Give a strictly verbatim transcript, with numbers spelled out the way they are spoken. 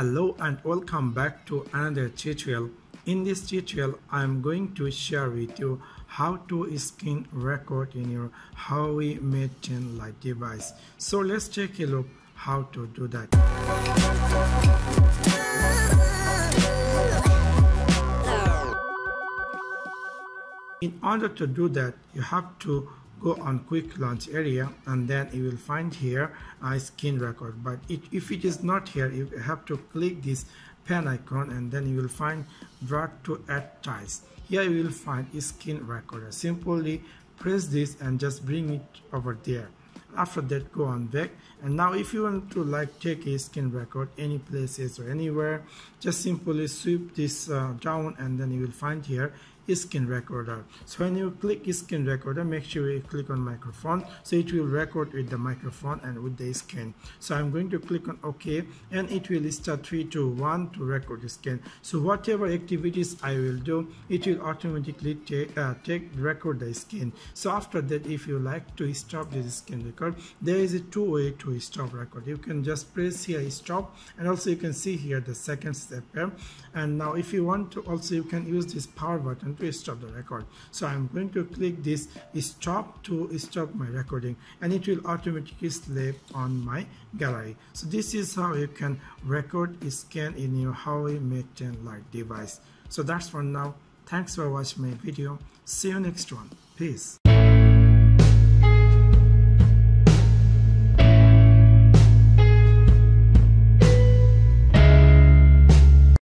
Hello and welcome back to another tutorial. In this tutorial I am going to share with you how to screen record in your Huawei Mate ten Lite device. So let's take a look how to do that. In order to do that, you have to go on quick launch area, and then you will find here a screen record. But it, if it is not here, you have to click this pen icon, and then you will find drag to add ties. Here you will find a screen recorder. Simply press this and just bring it over there. After that, go on back. And now if you want to like take a screen record any places or anywhere, just simply sweep this uh, down, and then you will find here screen recorder. So when you click screen recorder, make sure you click on microphone, so it will record with the microphone and with the skin. So I'm going to click on OK, and it will start three two one to record the skin. So whatever activities I will do, it will automatically take, uh, take record the skin. So after that, if you like to stop this skin record, there is a two way to stop record. You can just press here stop, and also you can see here the second step here. And now if you want to, also you can use this power button to stop the record. So I'm going to click this stop to stop my recording, and it will automatically slap on my gallery. So this is how you can record a scan in your Huawei Mate ten Lite device. So that's for now. Thanks for watching my video. See you next one. Peace.